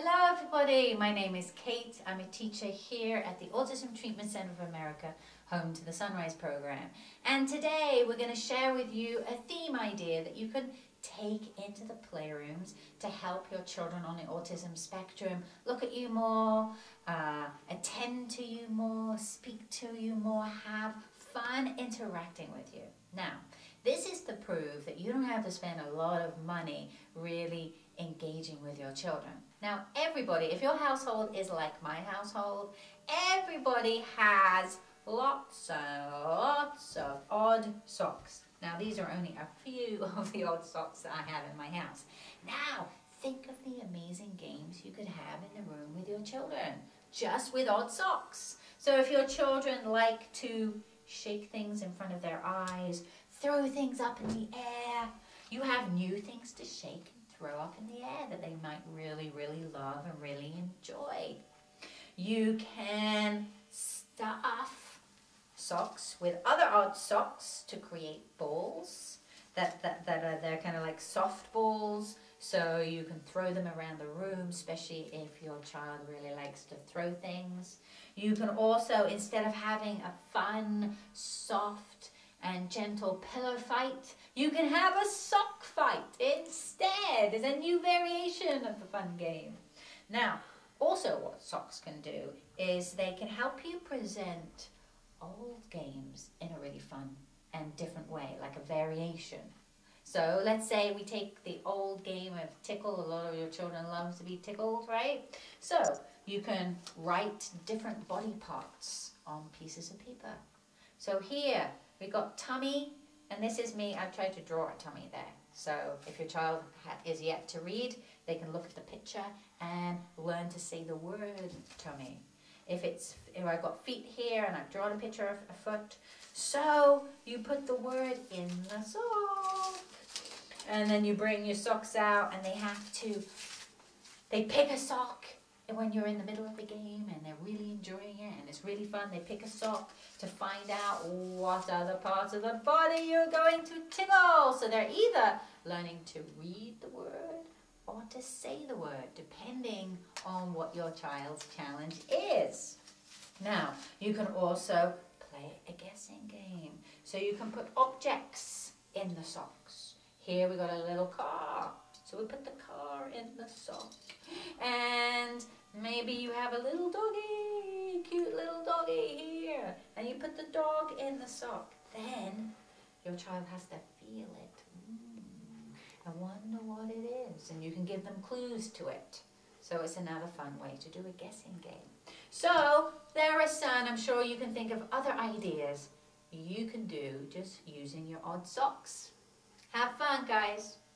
Hello everybody, my name is Kate. I'm a teacher here at the Autism Treatment Center of America, home to the Son-Rise Program. And today we're going to share with you a theme idea that you can take into the playrooms to help your children on the autism spectrum look at you more, attend to you more, speak to you more, have fun interacting with you. Now, this is the proof that you don't have to spend a lot of money really engaging with your children. Now everybody, if your household is like my household, everybody has lots and lots of odd socks. Now these are only a few of the odd socks that I have in my house. Now think of the amazing games you could have in the room with your children, just with odd socks. So if your children like to shake things in front of their eyes, throw things up in the air, you have new things to shake throw up in the air that they might really, really love and really enjoy. You can stuff socks with other odd socks to create balls that are kind of like soft balls, so you can throw them around the room, especially if your child really likes to throw things. You can also, instead of having a fun, soft, and gentle pillow fight, you can have a sock fight instead. There's a new variation of the fun game. Now, also what socks can do is they can help you present old games in a really fun and different way, like a variation. So let's say we take the old game of tickle. A lot of your children love to be tickled, right? So you can write different body parts on pieces of paper. So here, we've got tummy, and this is me. I've tried to draw a tummy there. So if your child is yet to read, they can look at the picture and learn to say the word tummy. If I've got feet here and I've drawn a picture of a foot, so you put the word in the sock. And then you bring your socks out and they pick a sock. And when you're in the middle of the game and they're really enjoying it and it's really fun, they pick a sock to find out what other parts of the body you're going to tickle. So they're either learning to read the word or to say the word, depending on what your child's challenge is. Now, you can also play a guessing game. So you can put objects in the socks. Here we got a little car. So we put the car in the sock. And maybe you have a little doggy, cute little doggy here. And you put the dog in the sock. Then your child has to feel it. I wonder what it is. And you can give them clues to it. So it's another fun way to do a guessing game. So there are some, I'm sure you can think of other ideas you can do just using your odd socks. Have fun, guys.